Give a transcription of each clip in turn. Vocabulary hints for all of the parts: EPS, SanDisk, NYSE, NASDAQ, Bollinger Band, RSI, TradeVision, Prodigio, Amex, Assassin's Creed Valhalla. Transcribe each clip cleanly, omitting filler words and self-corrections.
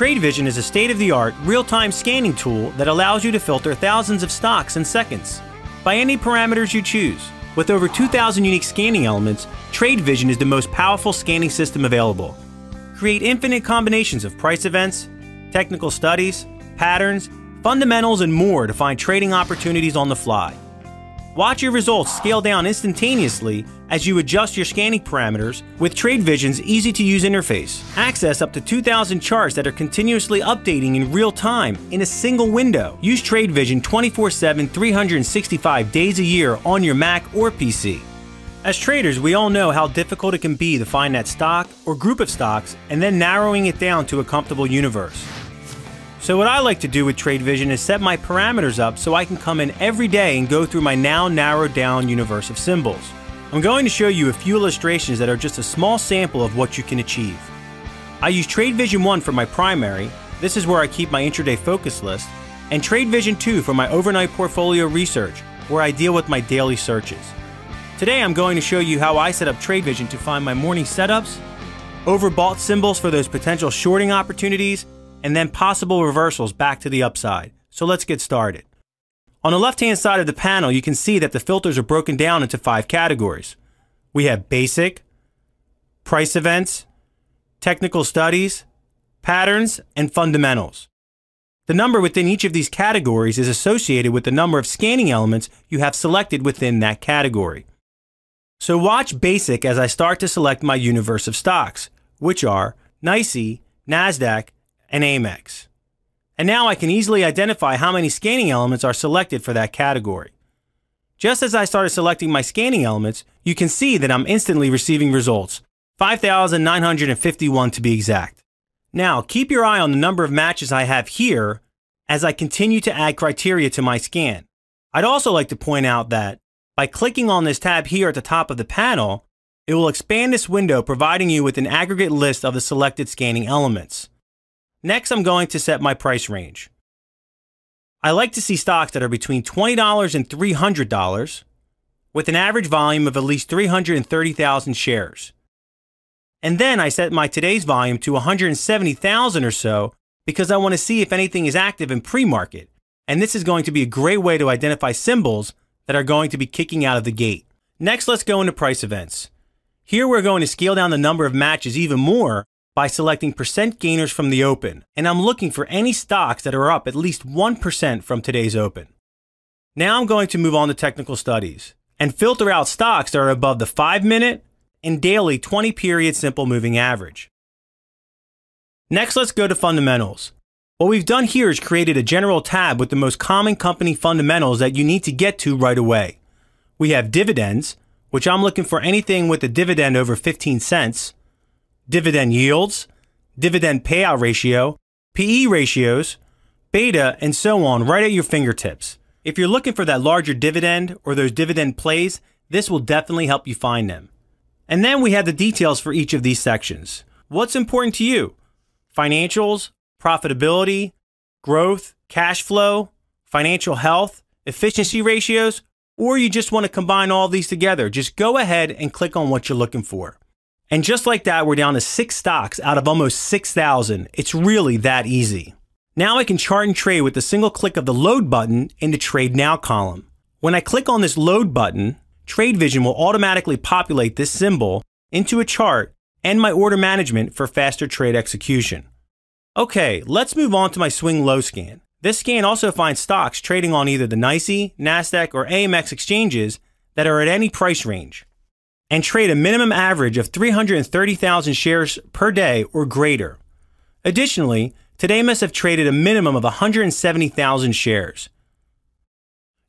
TradeVision is a state-of-the-art, real-time scanning tool that allows you to filter thousands of stocks in seconds, by any parameters you choose. With over 2,000 unique scanning elements, TradeVision is the most powerful scanning system available. Create infinite combinations of price events, technical studies, patterns, fundamentals, and more to find trading opportunities on the fly. Watch your results scale down instantaneously as you adjust your scanning parameters with TradeVision's easy-to-use interface. Access up to 2,000 charts that are continuously updating in real time in a single window. Use TradeVision 24/7, 365 days a year on your Mac or PC. As traders, we all know how difficult it can be to find that stock or group of stocks and then narrowing it down to a comfortable universe. So what I like to do with TradeVision is set my parameters up so I can come in every day and go through my now narrowed down universe of symbols. I'm going to show you a few illustrations that are just a small sample of what you can achieve. I use TradeVision 1 for my primary, this is where I keep my intraday focus list, and TradeVision 2 for my overnight portfolio research, where I deal with my daily searches. Today I'm going to show you how I set up TradeVision to find my morning setups, overbought symbols for those potential shorting opportunities, and then possible reversals back to the upside. So let's get started. On the left-hand side of the panel, you can see that the filters are broken down into 5 categories. We have basic, price events, technical studies, patterns, and fundamentals. The number within each of these categories is associated with the number of scanning elements you have selected within that category. So watch basic as I start to select my universe of stocks, which are NYSE, NASDAQ, and Amex. And now I can easily identify how many scanning elements are selected for that category. Just as I started selecting my scanning elements, you can see that I'm instantly receiving results, 5,951 to be exact. Now keep your eye on the number of matches I have here as I continue to add criteria to my scan. I'd also like to point out that by clicking on this tab here at the top of the panel, it will expand this window, providing you with an aggregate list of the selected scanning elements. Next, I'm going to set my price range. I like to see stocks that are between $20 and $300 with an average volume of at least 330,000 shares. And then I set my today's volume to 170,000 or so because I want to see if anything is active in pre-market. And this is going to be a great way to identify symbols that are going to be kicking out of the gate. Next, let's go into price events. Here we're going to scale down the number of matches even more by selecting percent gainers from the open, and I'm looking for any stocks that are up at least 1% from today's open. Now I'm going to move on to technical studies and filter out stocks that are above the 5-minute and daily 20-period simple moving average. Next, let's go to fundamentals. What we've done here is created a general tab with the most common company fundamentals that you need to get to right away. We have dividends, which I'm looking for anything with a dividend over 15 cents, dividend yields, dividend payout ratio, PE ratios, beta, and so on right at your fingertips. If you're looking for that larger dividend or those dividend plays, this will definitely help you find them. And then we have the details for each of these sections. What's important to you? Financials, profitability, growth, cash flow, financial health, efficiency ratios, or you just want to combine all these together. Just go ahead and click on what you're looking for. And just like that, we're down to 6 stocks out of almost 6,000. It's really that easy. Now I can chart and trade with a single click of the load button in the Trade Now column. When I click on this load button, TradeVision will automatically populate this symbol into a chart and my order management for faster trade execution. Okay, let's move on to my swing low scan. This scan also finds stocks trading on either the NYSE, NASDAQ, or AMX exchanges that are at any price range and trade a minimum average of 330,000 shares per day or greater. Additionally, today must have traded a minimum of 170,000 shares.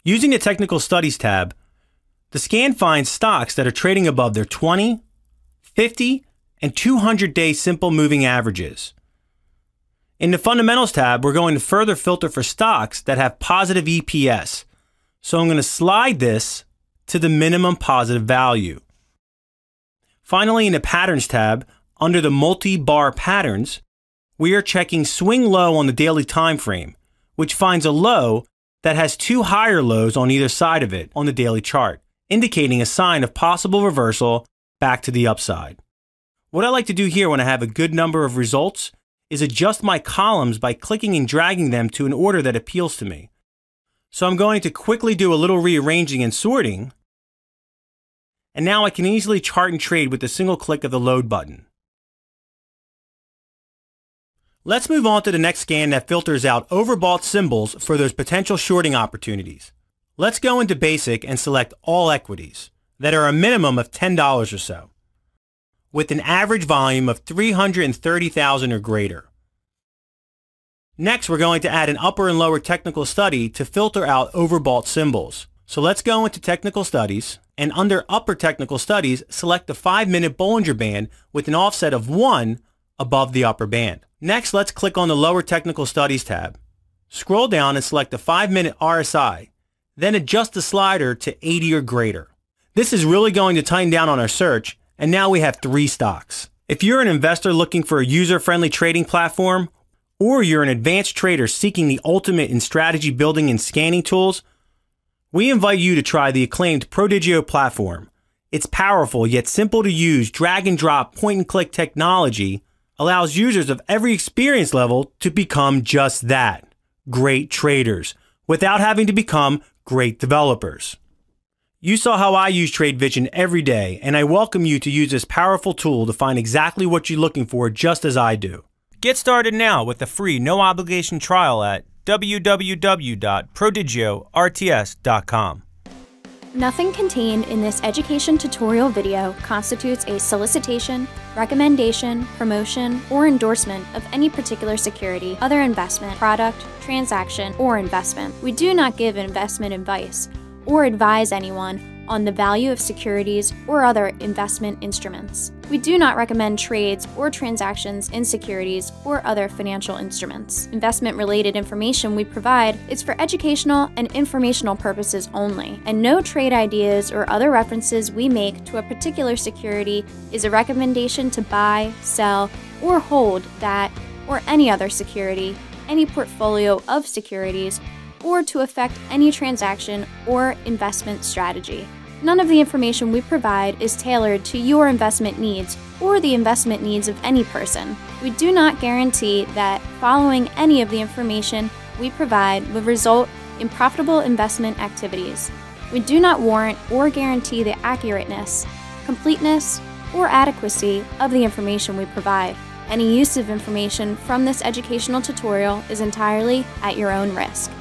Using the Technical Studies tab, the scan finds stocks that are trading above their 20, 50, and 200-day simple moving averages. In the Fundamentals tab, we're going to further filter for stocks that have positive EPS. So I'm going to slide this to the minimum positive value. Finally, in the Patterns tab, under the Multi-Bar Patterns, we are checking Swing Low on the daily time frame, which finds a low that has 2 higher lows on either side of it on the daily chart, indicating a sign of possible reversal back to the upside. What I like to do here when I have a good number of results is adjust my columns by clicking and dragging them to an order that appeals to me. So I'm going to quickly do a little rearranging and sorting, and now I can easily chart and trade with a single click of the load button. Let's move on to the next scan that filters out overbought symbols for those potential shorting opportunities. Let's go into basic and select all equities that are a minimum of $10 or so, with an average volume of 330,000 or greater. Next, we're going to add an upper and lower technical study to filter out overbought symbols. So let's go into technical studies, and under upper technical studies, select the 5-minute Bollinger Band with an offset of 1 above the upper band. Next, let's click on the lower technical studies tab. Scroll down and select the 5-minute RSI, then adjust the slider to 80 or greater. This is really going to tighten down on our search, and now we have 3 stocks. If you're an investor looking for a user-friendly trading platform, or you're an advanced trader seeking the ultimate in strategy building and scanning tools, we invite you to try the acclaimed Prodigio platform. Its powerful yet simple to use drag and drop point and click technology allows users of every experience level to become just that, great traders, without having to become great developers. You saw how I use TradeVision every day, and I welcome you to use this powerful tool to find exactly what you're looking for, just as I do. Get started now with a free no-obligation trial at www.prodigiorts.com. Nothing contained in this education tutorial video constitutes a solicitation, recommendation, promotion, or endorsement of any particular security, other investment, product, transaction, or investment. We do not give investment advice or advise anyone on the value of securities or other investment instruments. We do not recommend trades or transactions in securities or other financial instruments. Investment-related information we provide is for educational and informational purposes only, and no trade ideas or other references we make to a particular security is a recommendation to buy, sell, or hold that or any other security, any portfolio of securities, or to affect any transaction or investment strategy. None of the information we provide is tailored to your investment needs or the investment needs of any person. We do not guarantee that following any of the information we provide will result in profitable investment activities. We do not warrant or guarantee the accurateness, completeness, or adequacy of the information we provide. Any use of information from this educational tutorial is entirely at your own risk.